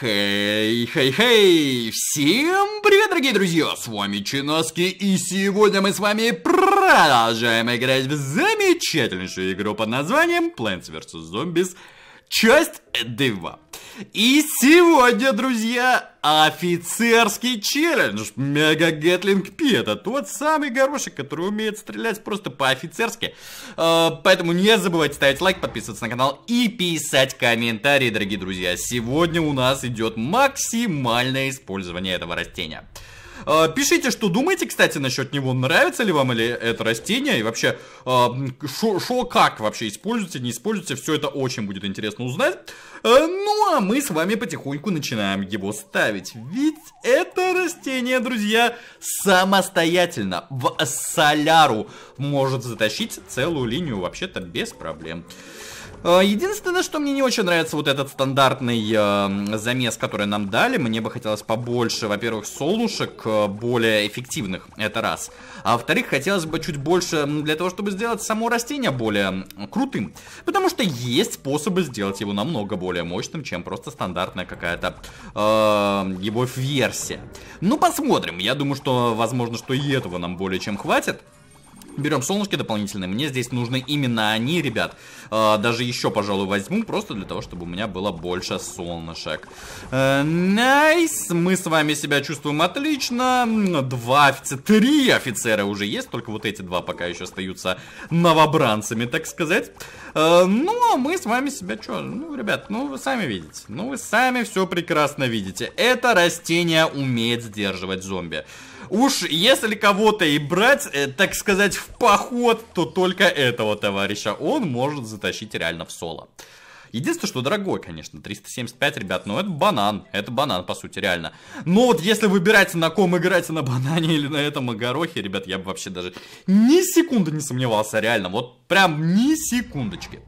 Хей-хей-хей! Всем привет, дорогие друзья! С вами Chinaski, и сегодня мы с вами продолжаем играть в замечательнейшую игру под названием Plants vs Zombies часть 2. И сегодня, друзья, офицерский челлендж. Мега Гетлинг Пи — это тот самый горошек, который умеет стрелять просто по-офицерски. Поэтому не забывайте ставить лайк, подписываться на канал и писать комментарии, дорогие друзья. Сегодня у нас идет максимальное использование этого растения. Пишите, что думаете, кстати, насчет него. Нравится ли вам или это растение? И вообще, как вообще используете, не используете? Все это очень будет интересно узнать. Ну, а мы с вами потихоньку начинаем его ставить. Ведь это растение, друзья, самостоятельно в соляру может затащить целую линию вообще-то без проблем. Единственное, что мне не очень нравится, вот этот стандартный замес, который нам дали. Мне бы хотелось побольше, во-первых, солнышек, более эффективных, это раз. А во-вторых, хотелось бы чуть больше для того, чтобы сделать само растение более крутым. Потому что есть способы сделать его намного более мощным, чем просто стандартная какая-то его версия. Ну, посмотрим. Я думаю, что, возможно, что и этого нам более чем хватит. Берем солнышки дополнительные. Мне здесь нужны именно они, ребят. Даже еще, пожалуй, возьму, просто для того, чтобы у меня было больше солнышек. Найс. Мы с вами себя чувствуем отлично. Три офицера уже есть. Только вот эти два пока еще остаются новобранцами, так сказать. Ну, а мы с вами себя что? Ну, ребят, ну вы сами видите. Ну, вы сами все прекрасно видите. Это растение умеет сдерживать зомби. Уж если кого-то и брать, так сказать, в поход, то только этого товарища. Он может затащить реально в соло. Единственное, что дорогой, конечно, 375, ребят, но это банан. Это банан, по сути, реально. Но вот если выбирать, на ком играть, на банане или на этом горохе, ребят, я бы вообще даже ни секунды не сомневался, реально. Вот прям ни секундочки.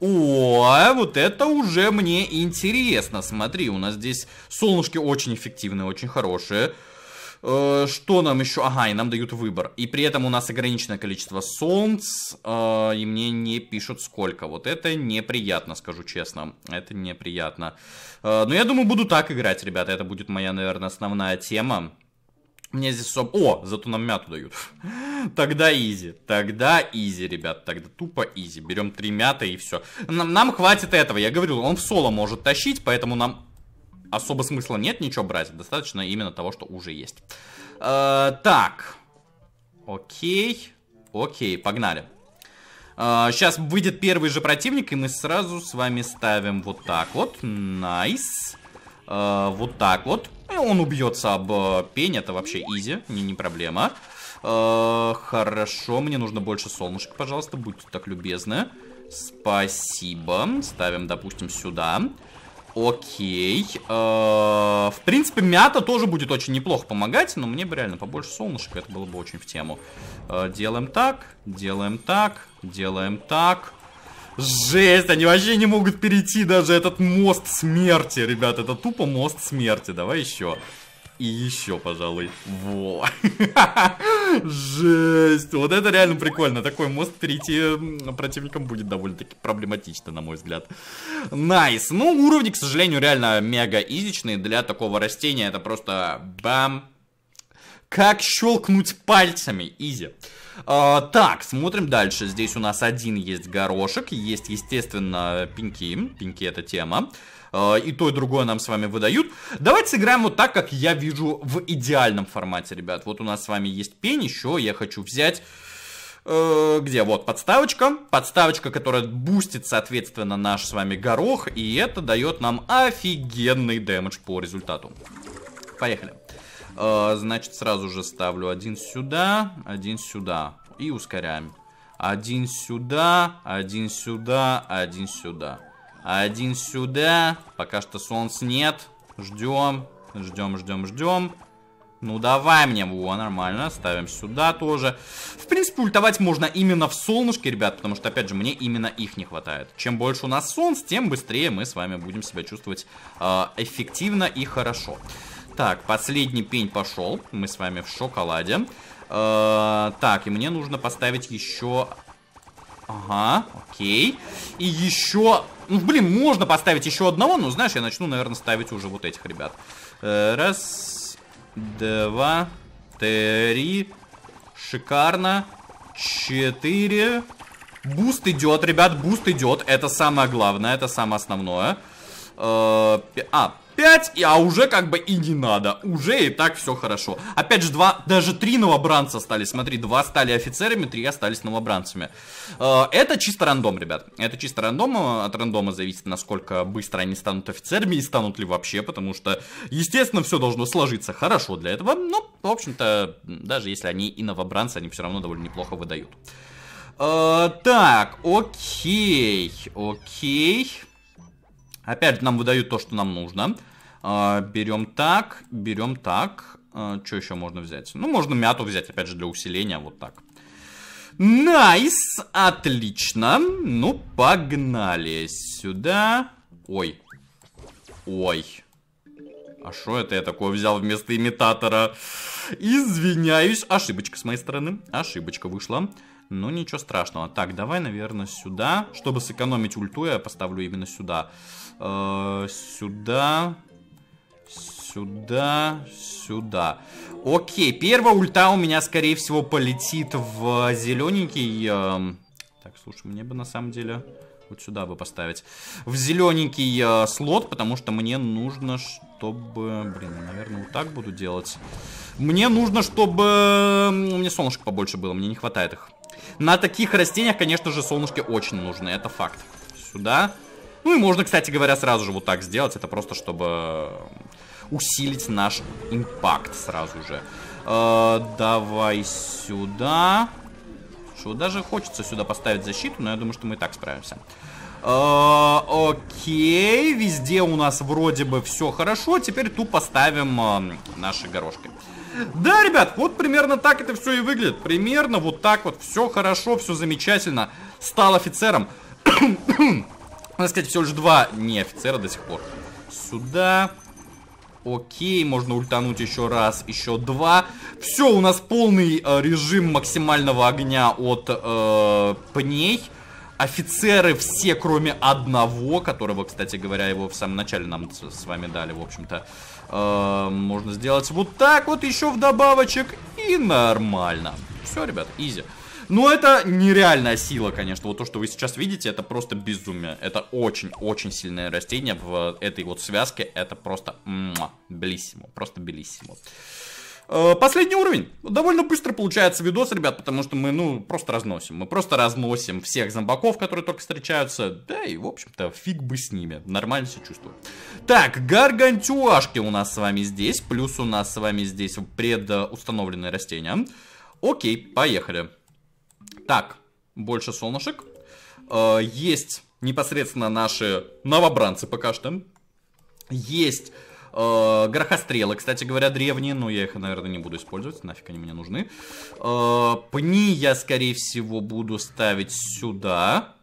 О, вот это уже мне интересно. Смотри, у нас здесь солнышки очень эффективные, очень хорошие. Что нам еще? Ага, и нам дают выбор. И при этом у нас ограниченное количество солнц. И мне не пишут сколько. Вот это неприятно, скажу честно. Это неприятно. Но я думаю, буду так играть, ребята. Это будет моя, наверное, основная тема. Мне здесь особо... О, зато нам мяту дают. Тогда изи. Тогда изи, ребят. Тогда тупо изи. Берем 3 мяты и все. Нам хватит этого. Я говорил, он в соло может тащить, поэтому нам... Особо смысла нет ничего брать, достаточно именно того, что уже есть. Так, окей, погнали. Сейчас выйдет первый же противник, и мы сразу с вами ставим вот так вот, найс. Вот так вот, и он убьется об пень, это вообще изи, не проблема. Хорошо, мне нужно больше солнышек, пожалуйста, будьте так любезны. Спасибо, ставим, допустим, сюда. Окей. В принципе, мята тоже будет очень неплохо помогать, но мне бы реально побольше солнышек, это было бы очень в тему. Делаем так, делаем так, делаем так. Жесть, они вообще не могут перейти даже этот мост смерти, ребят. Это тупо мост смерти, давай еще. И еще, пожалуй. Во. Жесть. Вот это реально прикольно. Такой мост перейти противникам будет довольно-таки проблематично, на мой взгляд. Найс. Ну, уровни, к сожалению, реально мега изичные. Для такого растения это просто бам. Как щелкнуть пальцами. Изи. Так, смотрим дальше. Здесь у нас один есть горошек. Есть, естественно, пеньки. Пеньки — это тема. И то, и другое нам с вами выдают. Давайте сыграем вот так, как я вижу в идеальном формате, ребят. Вот у нас с вами есть пень, еще я хочу взять... Где? Вот подставочка. Подставочка, которая бустит, соответственно, наш с вами горох. И это дает нам офигенный дэмэдж по результату. Поехали. Значит, сразу же ставлю один сюда и ускоряем. Один сюда, один сюда, один сюда. Один сюда. Пока что солнц нет. Ждем, ждем, ждем, ждем. Ну давай мне. Во, нормально. Ставим сюда тоже. В принципе, ультовать можно именно в солнышке, ребят. Потому что, опять же, мне именно их не хватает. Чем больше у нас солнц, тем быстрее мы с вами будем себя чувствовать эффективно и хорошо. Так, последний пень пошел. Мы с вами в шоколаде. Так, и мне нужно поставить еще... Ага, окей. И еще... Ну, блин, можно поставить еще одного, но, знаешь, я начну, наверное, ставить уже вот этих ребят. Раз, два, три. Шикарно. Четыре. Буст идет, ребят, буст идет. Это самое главное, это самое основное. Пять, а уже как бы и не надо. Уже и так все хорошо. Опять же, два, даже три новобранца стали. Смотри, два стали офицерами, три остались новобранцами. Это чисто рандом, ребят. Это чисто рандом. От рандома зависит, насколько быстро они станут офицерами и станут ли вообще. Потому что, естественно, все должно сложиться хорошо для этого. Но, в общем-то, даже если они и новобранцы, они все равно довольно неплохо выдают. Так, окей. Окей. Опять нам выдают то, что нам нужно. Берем так, берем так. Что еще можно взять? Ну, можно мяту взять, опять же, для усиления, вот так. Найс, отлично. Ну, погнали сюда. Ой. Ой. А что это я такое взял вместо имитатора? Извиняюсь. Ошибочка с моей стороны. Ошибочка вышла. Ну, ничего страшного. Так, давай, наверное, сюда. Чтобы сэкономить ульту, я поставлю именно сюда. Сюда. Сюда. Сюда. Окей, первая ульта у меня, скорее всего, полетит в зелененький. Так, слушай, мне бы на самом деле вот сюда бы поставить. В зелененький слот, потому что мне нужно, чтобы... Блин, я, наверное, вот так буду делать. Мне нужно, чтобы... Мне солнышко побольше было, мне не хватает их. На таких растениях, конечно же, солнышки очень нужны, это факт. Сюда. Ну и можно, кстати говоря, сразу же вот так сделать. Это просто, чтобы усилить наш импакт сразу же. Давай сюда. Что, даже хочется сюда поставить защиту, но я думаю, что мы и так справимся. Окей, везде у нас вроде бы все хорошо. Теперь тупо ставим наши горошки. Да, ребят, вот примерно так это все и выглядит. Примерно вот так вот. Все хорошо, все замечательно. Стал офицером. Надо сказать, всего лишь два не офицера до сих пор. Сюда. Окей, можно ультануть еще раз, еще два. Все, у нас полный режим максимального огня от пней. Офицеры все, кроме одного, которого, кстати говоря, его в самом начале нам с вами дали, в общем-то. Можно сделать вот так вот еще вдобавочек. И нормально. Все, ребят, изи. Но это нереальная сила, конечно. Вот то, что вы сейчас видите, это просто безумие. Это очень-очень сильное растение в этой вот связке. Это просто белиссимо. Просто белиссимо. Последний уровень. Довольно быстро получается видос, ребят, потому что мы, ну, просто разносим. Мы просто разносим всех зомбаков, которые только встречаются. Да и, в общем-то, фиг бы с ними. Нормально себя чувствую. Так, гаргантюашки у нас с вами здесь. Плюс у нас с вами здесь предустановленные растения. Окей, поехали. Так, больше солнышек. Есть непосредственно наши новобранцы пока что. Есть... Горохострелы, кстати говоря, древние, но я их, наверное, не буду использовать, нафиг они мне нужны. Пни я, скорее всего, буду ставить сюда.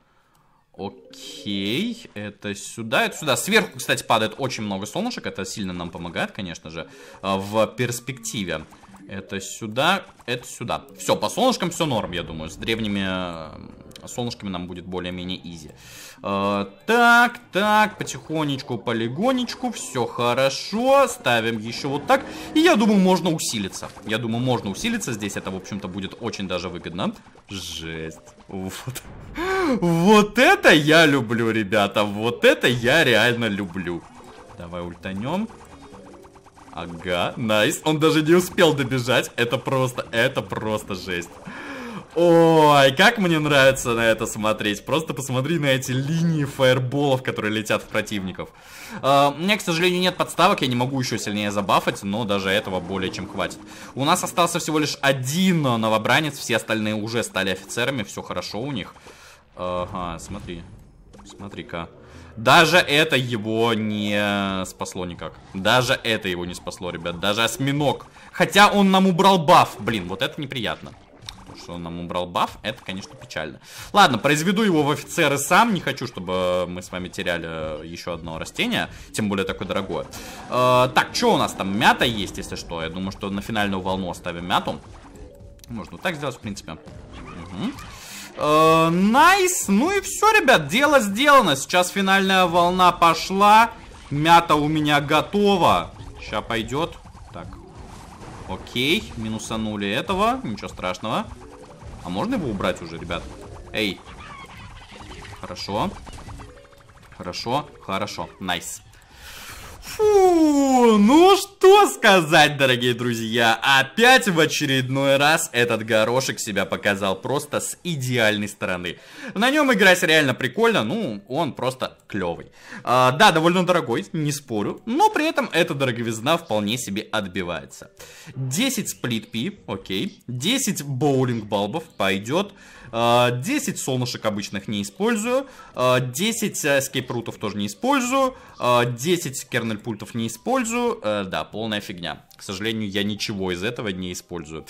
Окей, это сюда, это сюда. Сверху, кстати, падает очень много солнышек, это сильно нам помогает, конечно же, в перспективе. Это сюда, это сюда. Все, по солнышкам все норм, я думаю, с древними... солнышками нам будет более-менее изи. Так, так, потихонечку, полигонечку, все хорошо. Ставим еще вот так. И я думаю, можно усилиться. Я думаю, можно усилиться здесь. Это, в общем-то, будет очень даже выгодно. Жесть. Вот. Вот это я люблю, ребята. Вот это я реально люблю. Давай ультанем. Ага, найс. Он даже не успел добежать. Это просто жесть. Ой, как мне нравится на это смотреть. Просто посмотри на эти линии фаерболов, которые летят в противников. У меня, к сожалению, нет подставок. Я не могу еще сильнее забафать, но даже этого более чем хватит. У нас остался всего лишь один новобранец. Все остальные уже стали офицерами. Все хорошо у них. Ага, смотри. Смотри-ка. Даже это его не спасло никак. Даже это его не спасло, ребят. Даже осьминог. Хотя он нам убрал баф. Блин, вот это неприятно. Что он нам убрал баф, это, конечно, печально. Ладно, произведу его в офицеры сам. Не хочу, чтобы мы с вами теряли еще одно растение, тем более такое дорогое. Так, что у нас там? Мята есть, если что. Я думаю, что на финальную волну оставим мяту. Можно вот так сделать, в принципе. Угу. Найс. Ну и все, ребят, дело сделано. Сейчас финальная волна пошла. Мята у меня готова. Сейчас пойдет. Так. Окей. Минусанули этого. Ничего страшного. А можно его убрать уже, ребят? Эй. Хорошо. Хорошо. Хорошо. Найс. Фу, ну что сказать, дорогие друзья, опять в очередной раз этот горошек себя показал просто с идеальной стороны. На нем играть реально прикольно, ну, он просто клевый. Да, довольно дорогой, не спорю, но при этом эта дороговизна вполне себе отбивается. 10 сплит-пи, окей, 10 боулинг-балбов пойдет. 10 солнышек обычных не использую, 10 эскейп-рутов тоже не использую, 10 кернель-пультов не использую. Да, полная фигня. К сожалению, я ничего из этого не использую.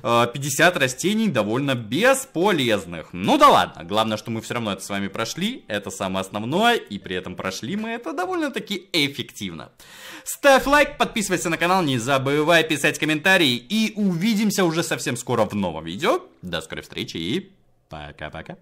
50 растений довольно бесполезных. Ну да ладно, главное, что мы все равно это с вами прошли. Это самое основное, и при этом прошли мы это довольно-таки эффективно. Ставь лайк, подписывайся на канал, не забывай писать комментарии. И увидимся уже совсем скоро в новом видео. До скорой встречи и пока-пока.